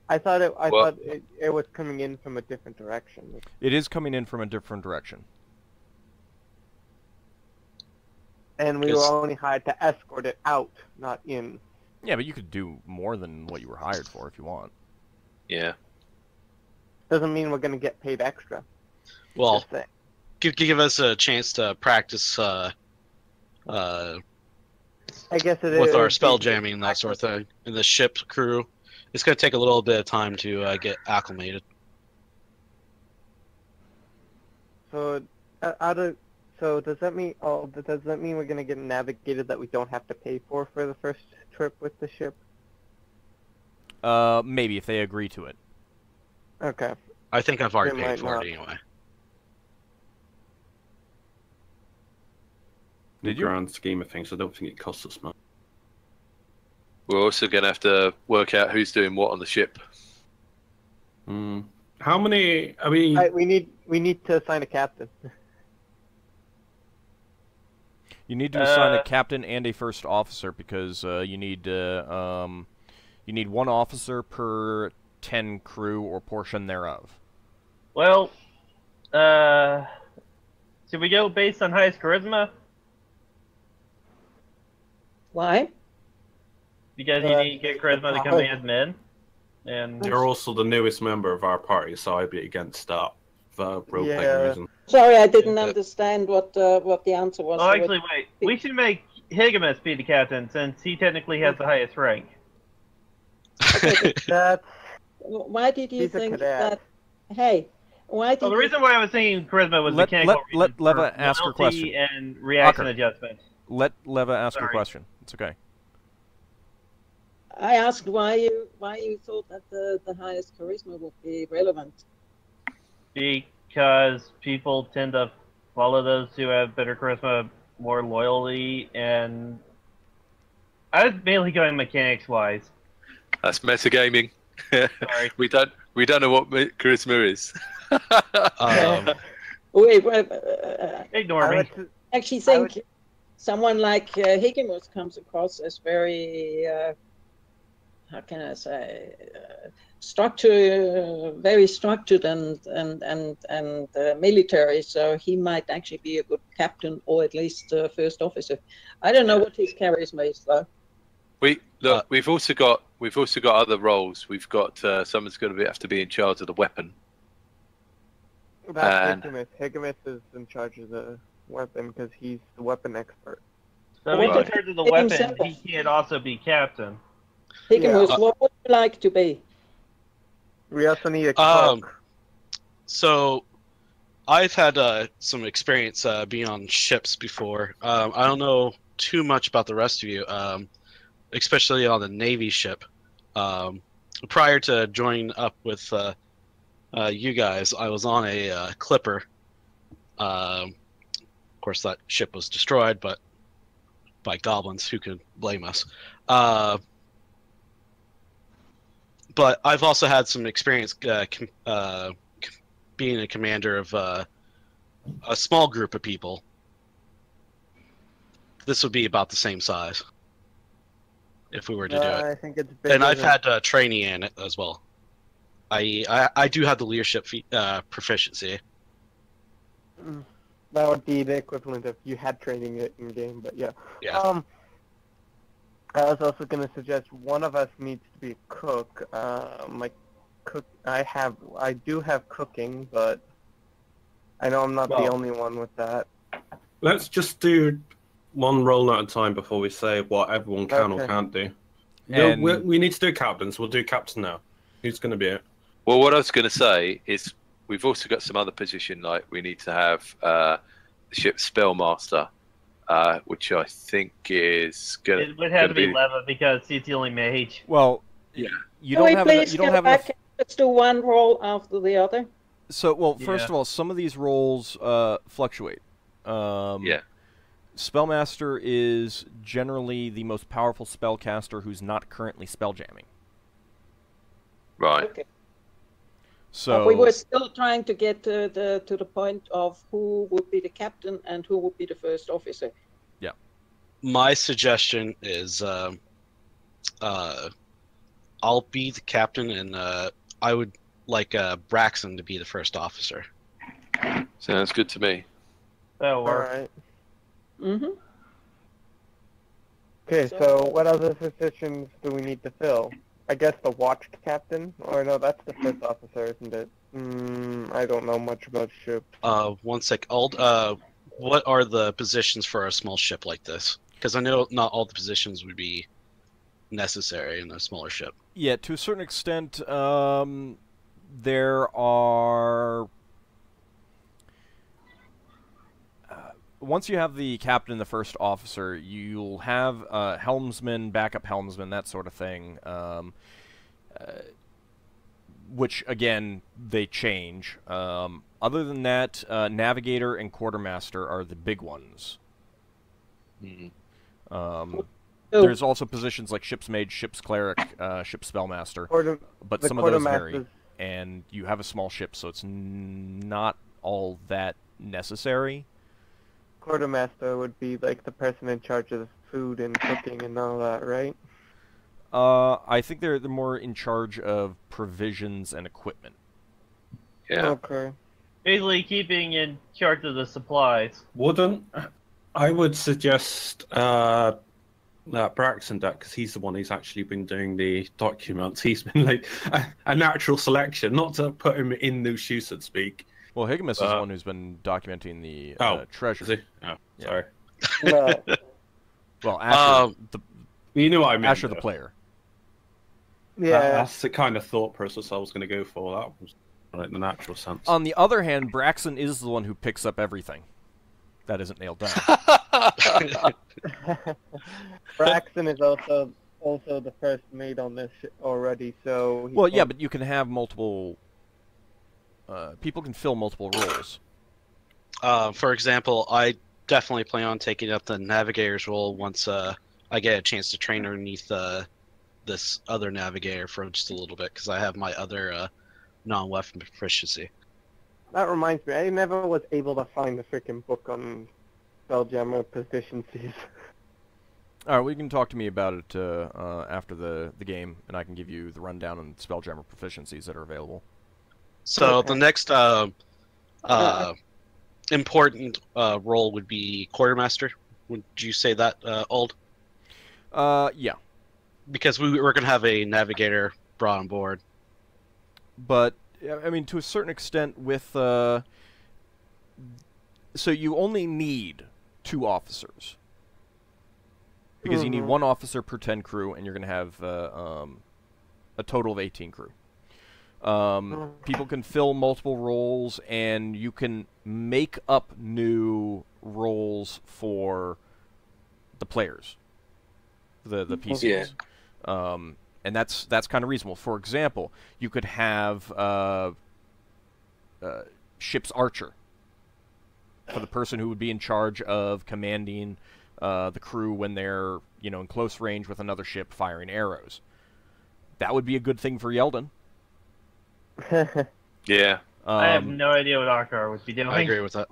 I thought it. I well, thought it, it was coming in from a different direction. It is coming in from a different direction. And we it's, were only hired to escort it out, not in. Yeah, but you could do more than what you were hired for if you want. Yeah. Doesn't mean we're going to get paid extra. Well, give, give us a chance to practice uh, uh, I guess it with is our spell jamming and that sort of thing. And the ship crew, it's going to take a little bit of time to uh, get acclimated. So, uh, out of, so does that mean? Oh, does that mean we're going to get navigated that we don't have to pay for for the first trip with the ship? Uh, maybe if they agree to it. Okay. I think I've already paid for it anyway. In the grand scheme of things, I don't think it costs us much. We're also going to have to work out who's doing what on the ship. Mm. How many? I mean, I, we need we need to assign a captain. You need to assign uh, a captain and a first officer, because uh, you need uh, um, you need one officer per ten crew or portion thereof. Well, uh, should we go based on highest charisma? Why? You guys uh, need to get charisma to come in admin. And you're also the newest member of our party, so I'd be against that for real yeah. reason. Sorry, I didn't yeah. understand what uh, what the answer was. Oh, actually, wait. Be... We should make Higgimus be the captain, since he technically has the highest rank. Okay, but, uh, why did you He's think that... Hey, why did well, the you... reason why I was thinking charisma was let, mechanical let, let Leva ask her question. And reaction Ocker. Adjustment. Let Leva ask Sorry. her question. It's okay. I asked why you why you thought that the, the highest charisma would be relevant. Because people tend to follow those who have better charisma more loyally, and I was mainly going mechanics wise. That's metagaming. Sorry. we don't we don't know what charisma is. um. Wait, wait, uh, ignore I me. Would, actually, think would... someone like uh, Higgimus comes across as very. Uh, How can I say, uh, structure, uh, very structured and and and and uh, military. So he might actually be a good captain, or at least uh, first officer. I don't know what his charisma is though. We look. We've also got we've also got other roles. We've got uh, someone's going to be, have to be in charge of the weapon. That's Higgimus. Higgimus is in charge of the weapon because he's the weapon expert. So well, in charge of the weapon, himself. He can't also be captain. Higgimus, yeah. What would you like to be? We also need a clock. Um, so, I've had uh, some experience uh, being on ships before. Um, I don't know too much about the rest of you, um, especially on the Navy ship. Um, prior to joining up with uh, uh, you guys, I was on a uh, clipper. Um, of course, that ship was destroyed, but by goblins, who could blame us? Uh, But I've also had some experience uh, com uh, com being a commander of uh, a small group of people. This would be about the same size if we were to uh, do it. I think it's bigger and I've than... had uh, training in it as well. I I, I do have the leadership fe uh, proficiency. That would be the equivalent of you had training in game, but yeah. Yeah. Um, I was also going to suggest one of us needs to be a cook. Uh, my cook, I have, I do have cooking, but I know I'm not well, the only one with that. Let's just do one roll at a time before we say what everyone can okay. or can't do. And... No, we need to do captains. We'll do captain now. Who's going to be it? Well, what I was going to say is we've also got some other position. Like we need to have uh, the ship's spellmaster. Uh, which I think is gonna. It would have to be, be Leva because he's the only mage. Well, yeah. You don't Can we have. Please enough, you don't have back enough... Let's do one roll after the other. So, well, yeah. First of all, some of these rolls uh, fluctuate. Um, yeah. Spellmaster is generally the most powerful spellcaster who's not currently spelljamming. Right. Okay. So we were still trying to get to the to the point of who would be the captain and who would be the first officer. Yeah, my suggestion is um, uh, I'll be the captain, and uh, I would like uh, Braxton to be the first officer. Sounds good to me. That'll work. All right. Mm-hmm. Okay, so, so what other positions do we need to fill? I guess the watch captain, or no, that's the first officer, isn't it? Mm, I don't know much about ships. Uh, one sec, Ald, uh, what are the positions for a small ship like this? Because I know not all the positions would be necessary in a smaller ship. Yeah, to a certain extent, um, there are... Once you have the captain and the first officer, you'll have uh, helmsman, backup helmsman, that sort of thing, um, uh, which, again, they change. Um, other than that, uh, navigator and quartermaster are the big ones. Mm-hmm. um, oh. There's also positions like ship's mate, ship's cleric, uh, ship's spellmaster, Quarter, but some of those vary, and you have a small ship, so it's n not all that necessary. Quartermaster would be like the person in charge of food and cooking and all that, right? Uh, I think they're the more in charge of provisions and equipment. Yeah. Okay. Basically keeping in charge of the supplies. Wouldn't I would suggest uh, uh, Braxton that, because he's the one who's actually been doing the documents. He's been like a, a natural selection, not to put him in those shoes, so to speak. Well, Higgimus uh, is the one who's been documenting the oh, uh, treasure. Is he? Oh, yeah. Sorry. No. Well, Asher, um, the, you know what I mean, Asher the player. Yeah, that, that's the kind of thought process I was going to go for. That was in the natural sense. On the other hand, Braxton is the one who picks up everything that isn't nailed down. Braxton is also also the first mate on this already, so. Well, yeah, but you can have multiple. Uh, people can fill multiple roles. Uh, for example, I definitely plan on taking up the navigator's role once uh, I get a chance to train underneath uh, this other navigator for just a little bit, because I have my other uh, non-weapon proficiency. That reminds me, I never was able to find the freaking book on Spelljammer proficiencies. All right, well, you can talk to me about it uh, uh, after the, the game, and I can give you the rundown on Spelljammer proficiencies that are available. So okay. the next uh, uh, important uh, role would be quartermaster. Would you say that, uh, Old? Uh, yeah. Because we were going to have a navigator brought on board. But, I mean, to a certain extent with... Uh, so you only need two officers. Because mm-hmm. you need one officer per ten crew, and you're going to have uh, um, a total of eighteen crew. Um, people can fill multiple roles, and you can make up new roles for the players, the the P Cs, yeah. um, and that's that's kind of reasonable. For example, you could have uh, uh, ship's archer for the person who would be in charge of commanding uh, the crew when they're you know in close range with another ship firing arrows. That would be a good thing for Yeldon. yeah. Um, I have no idea what Arkar would be doing. I agree with that.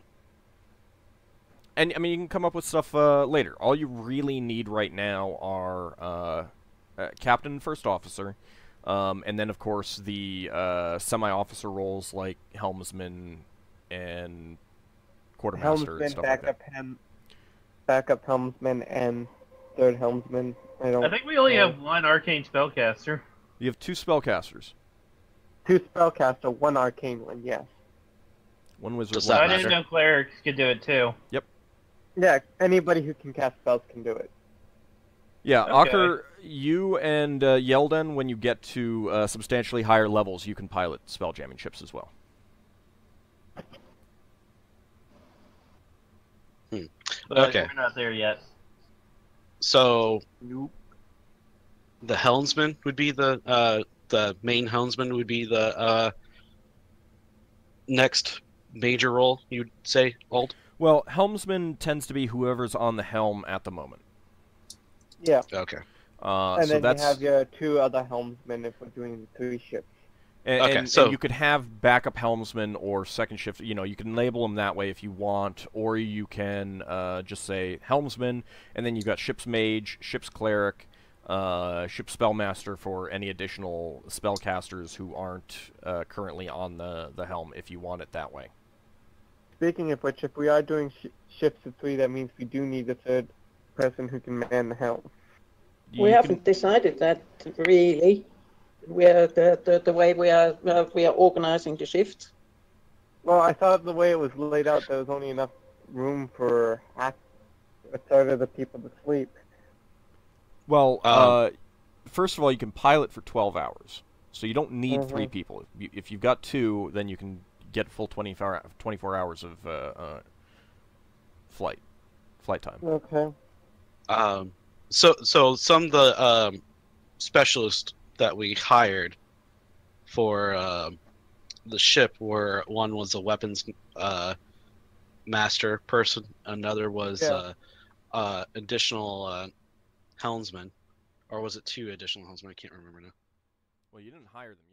And, I mean, you can come up with stuff uh, later. All you really need right now are uh, uh, Captain and First Officer, um, and then, of course, the uh, semi-officer roles like Helmsman and Quartermaster Helmsman, and stuff like that. Helmsman, backup Helmsman, and Third Helmsman. I, don't I think we only know. have one Arcane Spellcaster. You have two Spellcasters. Two spellcaster, one arcane one, yes. One wizard, one I didn't know clerics could do it too. Yep. Yeah, anybody who can cast spells can do it. Yeah, okay. Ocker, you and uh, Yeldon, when you get to uh, substantially higher levels, you can pilot spell jamming ships as well. Hmm. But okay. We're not there yet. So, nope. The helmsman would be the... Uh, the main helmsman would be the uh, next major role, you'd say, Old? Well, helmsman tends to be whoever's on the helm at the moment. Yeah. Okay. Uh, and so then that's... you have your two other helmsmen if we're doing three shifts. And, okay, and, so... and you could have backup helmsman or second shift. You know, you can label them that way if you want, or you can uh, just say helmsman, and then you've got ship's mage, ship's cleric, Uh, ship spellmaster for any additional spellcasters who aren't uh, currently on the, the helm, if you want it that way. Speaking of which, if we are doing sh ships of three, that means we do need a third person who can man the helm. You we can... haven't decided that really. We're the, the the way we are uh, we are organizing the shift. Well, I thought the way it was laid out, there was only enough room for half, a third of the people to sleep. Well, um, uh, first of all, you can pilot for twelve hours, so you don't need mm-hmm. three people. If, you, if you've got two, then you can get full twenty-four hours of uh, uh, flight flight time. Okay. Um, so, so some of the um, specialists that we hired for uh, the ship were, one was a weapons uh, master person, another was yeah. uh, uh, additional... Uh, helmsman, or was it two additional helmsmen? I can't remember now. Well, you didn't hire them.